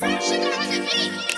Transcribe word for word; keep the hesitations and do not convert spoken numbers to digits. Brown sugar on the beat.